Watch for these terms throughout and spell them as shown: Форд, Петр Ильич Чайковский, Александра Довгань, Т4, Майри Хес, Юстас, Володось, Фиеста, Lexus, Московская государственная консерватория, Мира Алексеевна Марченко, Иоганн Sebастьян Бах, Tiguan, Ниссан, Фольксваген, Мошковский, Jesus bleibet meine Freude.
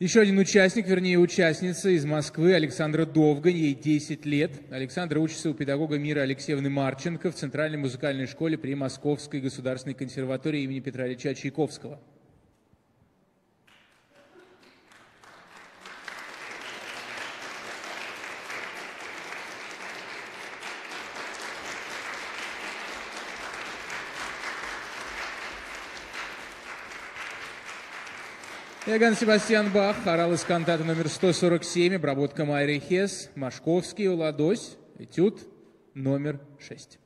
Еще один участник, вернее участница из Москвы, Александра Довгань, ей 10 лет. Александра учится у педагога Миры Алексеевны Марченко в Центральной музыкальной школе при Московской государственной консерватории имени Петра Ильича Чайковского. Иоганн Себастьян Бах, хорал из кантата номер 147, обработка Майри Хес, Мошковский, Володось, этюд номер 6.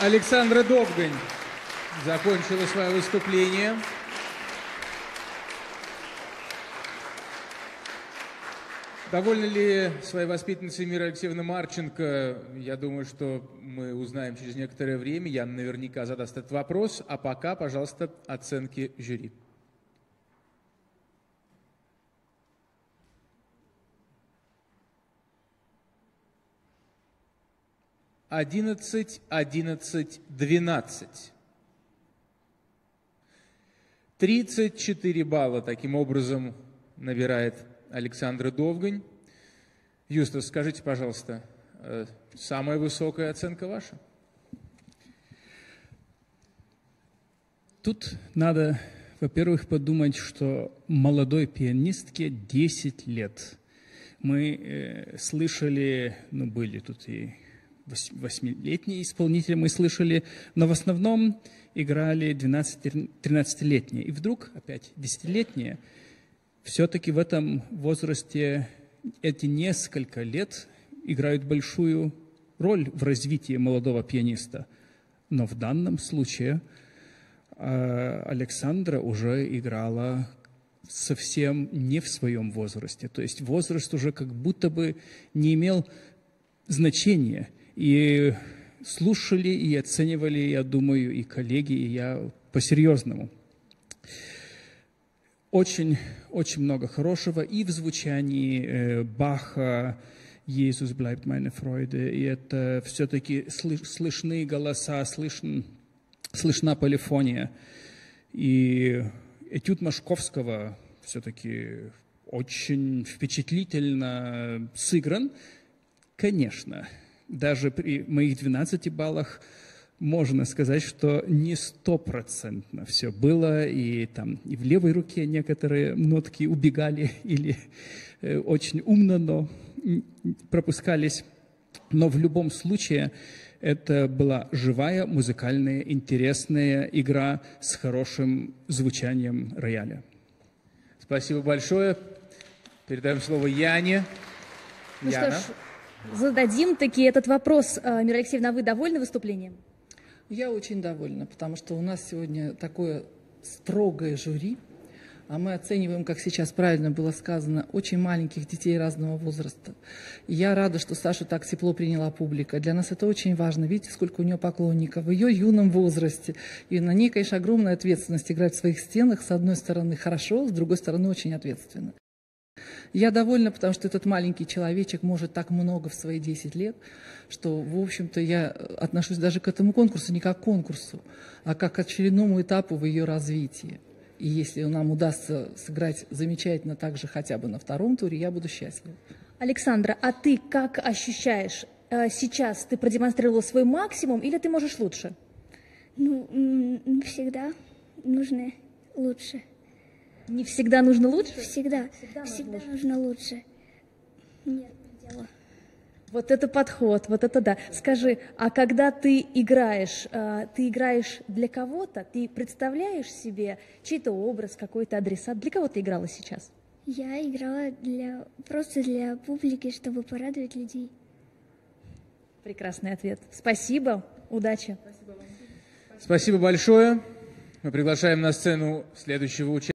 Александра Довгань закончила свое выступление. Довольна ли своей воспитанницей Мира Алексеевна Марченко? Я думаю, что мы узнаем через некоторое время. Яна наверняка задаст этот вопрос. А пока, пожалуйста, оценки жюри. «11, 11, 12». 34 балла таким образом набирает Александра Довгань. Юстас, скажите, пожалуйста, самая высокая оценка ваша? Тут надо, во-первых, подумать, что молодой пианистке 10 лет. Мы слышали, ну, были тут и 8-летние исполнители, мы слышали, но в основном играли 12-13-летние. И вдруг опять 10-летние. Все-таки в этом возрасте эти несколько лет играют большую роль в развитии молодого пианиста. Но в данном случае Александра уже играла совсем не в своем возрасте. То есть возраст уже как будто бы не имел значения. И слушали, и оценивали, я думаю, и коллеги, и я по-серьезному. Очень много хорошего и в звучании Баха, Jesus bleibt meine Freude. И это все-таки слышны голоса, слышна полифония. И этюд Мошковского все-таки очень впечатлительно сыгран. Конечно, даже при моих 12 баллах можно сказать, что не 100% все было, и там и в левой руке некоторые нотки убегали или очень умно, но пропускались. Но в любом случае это была живая, музыкальная, интересная игра с хорошим звучанием рояля. Спасибо большое. Передаем слово Яне. Ну Яна. Что ж, зададим таки этот вопрос. Мира Алексеевна, а вы довольны выступлением? Я очень довольна, потому что у нас сегодня такое строгое жюри, а мы оцениваем, как сейчас правильно было сказано, очень маленьких детей разного возраста. И я рада, что Сашу так тепло приняла публика. Для нас это очень важно. Видите, сколько у нее поклонников в ее юном возрасте. И на ней, конечно, огромная ответственность играть в своих стенах. С одной стороны хорошо, с другой стороны очень ответственно. Я довольна, потому что этот маленький человечек может так много в свои 10 лет, что, в общем-то, я отношусь даже к этому конкурсу не как к конкурсу, а как к очередному этапу в ее развитии. И если нам удастся сыграть замечательно так же хотя бы на втором туре, я буду счастлива. Александра, а ты как ощущаешь? Сейчас ты продемонстрировала свой максимум или ты можешь лучше? Ну, всегда нужно лучше. Не всегда нужно лучше? Всегда нужно лучше. Нет, не дело. Вот это подход, вот это да. Скажи, а когда ты играешь для кого-то? Ты представляешь себе чей-то образ, какой-то адресат? Для кого ты играла сейчас? Я играла просто для публики, чтобы порадовать людей. Прекрасный ответ. Спасибо, удачи. Спасибо большое. Мы приглашаем на сцену следующего участника.